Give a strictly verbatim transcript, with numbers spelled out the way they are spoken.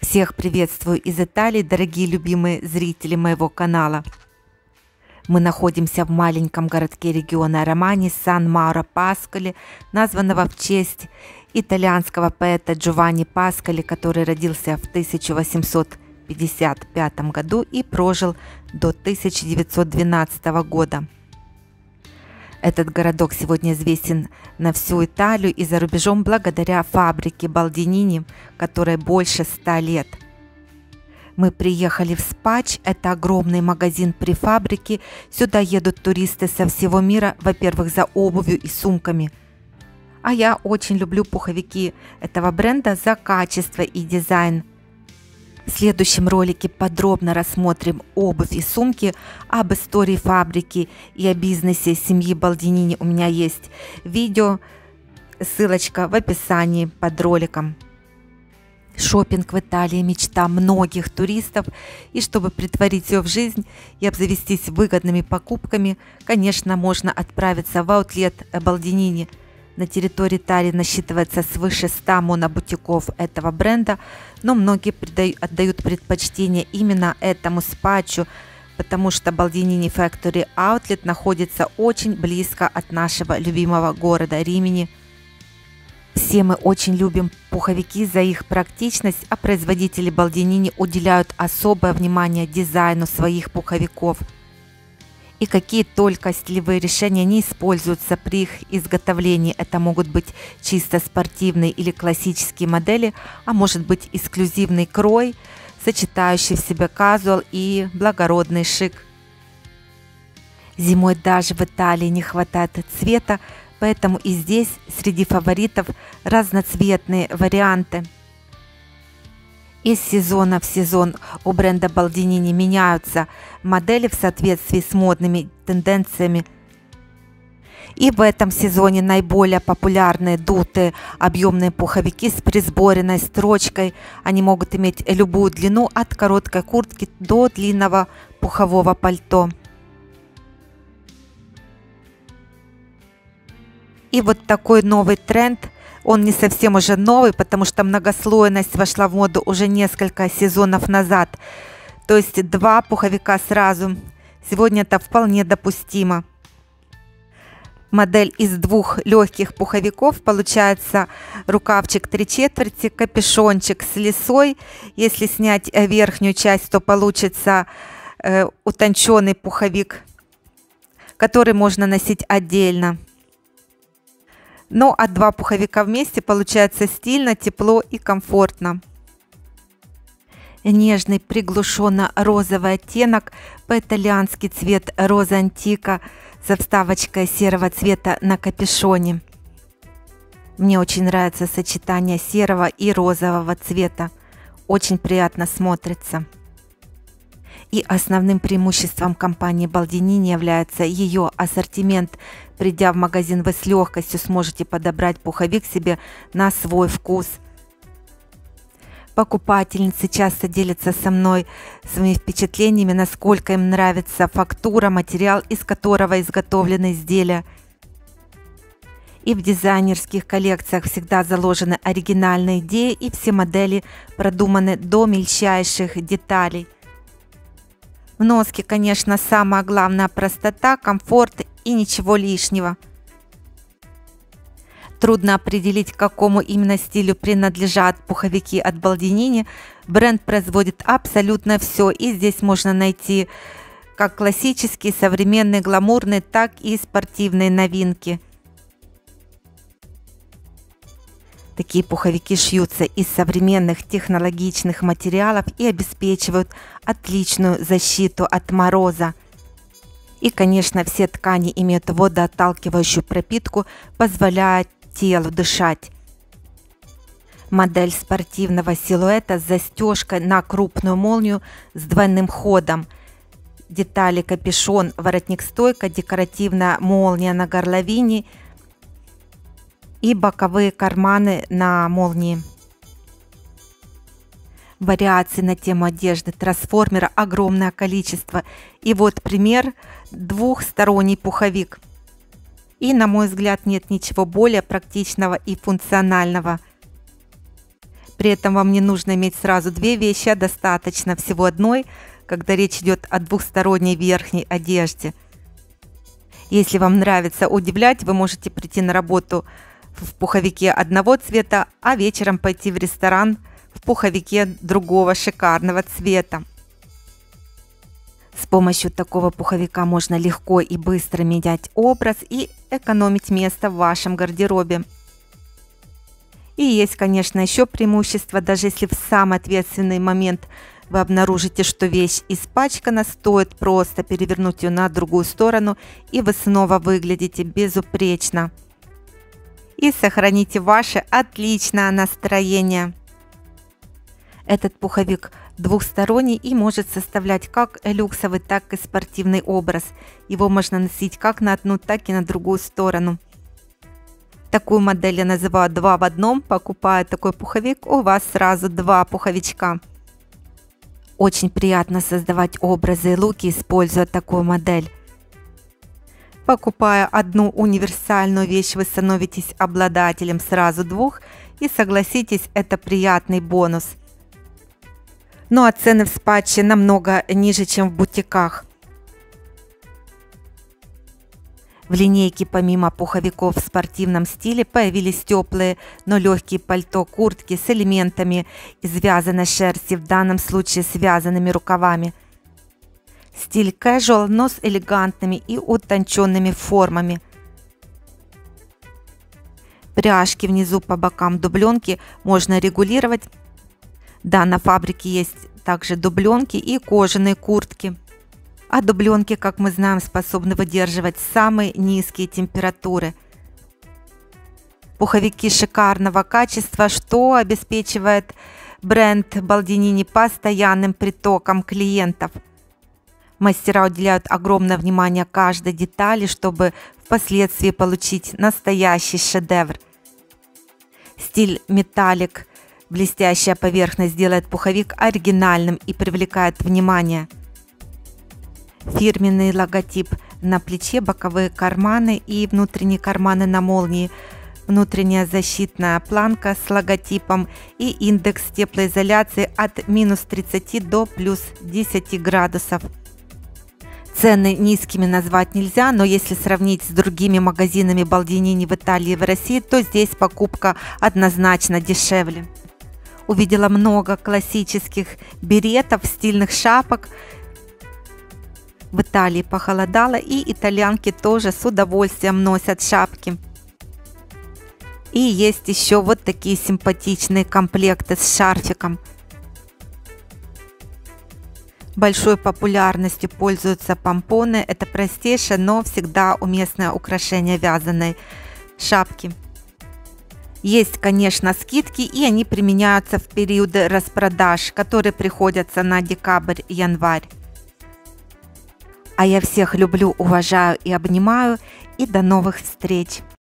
Всех приветствую из Италии, дорогие любимые зрители моего канала. Мы находимся в маленьком городке региона Романьи, Сан-Мауро Паскали, названного в честь итальянского поэта Джованни Паскали, который родился в тысяча восемьсот пятьдесят пятом году и прожил до тысяча девятьсот двенадцатого года. Этот городок сегодня известен на всю Италию и за рубежом благодаря фабрике Baldinini, которой больше ста лет. Мы приехали в Спач, это огромный магазин при фабрике. Сюда едут туристы со всего мира, во-первых, за обувью и сумками. А я очень люблю пуховики этого бренда за качество и дизайн. В следующем ролике подробно рассмотрим обувь и сумки, об истории фабрики и о бизнесе семьи Baldinini у меня есть видео, ссылочка в описании под роликом. Шопинг в Италии – мечта многих туристов, и чтобы притворить ее в жизнь и обзавестись выгодными покупками, конечно, можно отправиться в аутлет Baldinini. На территории Тари насчитывается свыше ста монобутиков этого бренда, но многие отдают предпочтение именно этому спачу, потому что Baldinini Factory Outlet находится очень близко от нашего любимого города Римини. Все мы очень любим пуховики за их практичность, а производители Baldinini уделяют особое внимание дизайну своих пуховиков. И какие только стилевые решения не используются при их изготовлении. Это могут быть чисто спортивные или классические модели, а может быть эксклюзивный крой, сочетающий в себе казуал и благородный шик. Зимой даже в Италии не хватает цвета, поэтому и здесь среди фаворитов разноцветные варианты. Из сезона в сезон у бренда Baldinini меняются модели в соответствии с модными тенденциями. И в этом сезоне наиболее популярные дутые объемные пуховики с присборенной строчкой. Они могут иметь любую длину от короткой куртки до длинного пухового пальто. И вот такой новый тренд. Он не совсем уже новый, потому что многослойность вошла в моду уже несколько сезонов назад. То есть два пуховика сразу. Сегодня это вполне допустимо. Модель из двух легких пуховиков. Получается рукавчик три четверти, капюшончик с лисой. Если снять верхнюю часть, то получится э, утонченный пуховик, который можно носить отдельно. Ну а два пуховика вместе получается стильно, тепло и комфортно. Нежный приглушенно-розовый оттенок, по-итальянски цвет Роза Антика со вставочкой серого цвета на капюшоне. Мне очень нравится сочетание серого и розового цвета, очень приятно смотрится. И основным преимуществом компании Baldinini является ее ассортимент. Придя в магазин, вы с легкостью сможете подобрать пуховик себе на свой вкус. Покупательницы часто делятся со мной своими впечатлениями, насколько им нравится фактура, материал, из которого изготовлены изделия. И в дизайнерских коллекциях всегда заложены оригинальные идеи, и все модели продуманы до мельчайших деталей. В носке, конечно, самое главное – простота, комфорт и ничего лишнего. Трудно определить, к какому именно стилю принадлежат пуховики от Baldinini. Бренд производит абсолютно все, и здесь можно найти как классические, современные, гламурные, так и спортивные новинки. Такие пуховики шьются из современных технологичных материалов и обеспечивают отличную защиту от мороза. И, конечно, все ткани имеют водоотталкивающую пропитку, позволяя телу дышать. Модель спортивного силуэта с застежкой на крупную молнию с двойным ходом. Детали: капюшон, воротник-стойка, декоративная молния на горловине и боковые карманы на молнии. Вариаций на тему одежды трансформера огромное количество. И вот пример: двухсторонний пуховик. И, на мой взгляд, нет ничего более практичного и функционального. При этом вам не нужно иметь сразу две вещи, а достаточно всего одной, когда речь идет о двухсторонней верхней одежде. Если вам нравится удивлять, вы можете прийти на работу в пуховике одного цвета, а вечером пойти в ресторан в пуховике другого шикарного цвета. С помощью такого пуховика можно легко и быстро менять образ и экономить место в вашем гардеробе. И есть, конечно, еще преимущество: даже если в самый ответственный момент вы обнаружите, что вещь испачкана, стоит просто перевернуть ее на другую сторону, и вы снова выглядите безупречно. И сохраните ваше отличное настроение. Этот пуховик двухсторонний и может составлять как люксовый, так и спортивный образ. Его можно носить как на одну, так и на другую сторону. Такую модель я называю два в одном. Покупая такой пуховик, у вас сразу два пуховичка. Очень приятно создавать образы и луки, используя такую модель. Покупая одну универсальную вещь, вы становитесь обладателем сразу двух, и согласитесь, это приятный бонус. Ну а цены в Спаче намного ниже, чем в бутиках. В линейке помимо пуховиков в спортивном стиле появились теплые, но легкие пальто, куртки с элементами из вязаной шерсти, в данном случае с вязаными рукавами. Стиль casual, но с элегантными и утонченными формами. Пряжки внизу по бокам дубленки можно регулировать. Да, на фабрике есть также дубленки и кожаные куртки. А дубленки, как мы знаем, способны выдерживать самые низкие температуры. Пуховики шикарного качества, что обеспечивает бренд Baldinini постоянным притоком клиентов. Мастера уделяют огромное внимание каждой детали, чтобы впоследствии получить настоящий шедевр. Стиль металлик, блестящая поверхность, делает пуховик оригинальным и привлекает внимание. Фирменный логотип на плече, боковые карманы и внутренние карманы на молнии, внутренняя защитная планка с логотипом и индекс теплоизоляции от минус тридцати до плюс десяти градусов. Цены низкими назвать нельзя, но если сравнить с другими магазинами Baldinini в Италии и в России, то здесь покупка однозначно дешевле. Увидела много классических беретов, стильных шапок. В Италии похолодало, и итальянки тоже с удовольствием носят шапки. И есть еще вот такие симпатичные комплекты с шарфиком. Большой популярностью пользуются помпоны. Это простейшее, но всегда уместное украшение вязаной шапки. Есть, конечно, скидки, и они применяются в периоды распродаж, которые приходятся на декабрь и январь. А я всех люблю, уважаю и обнимаю, и до новых встреч!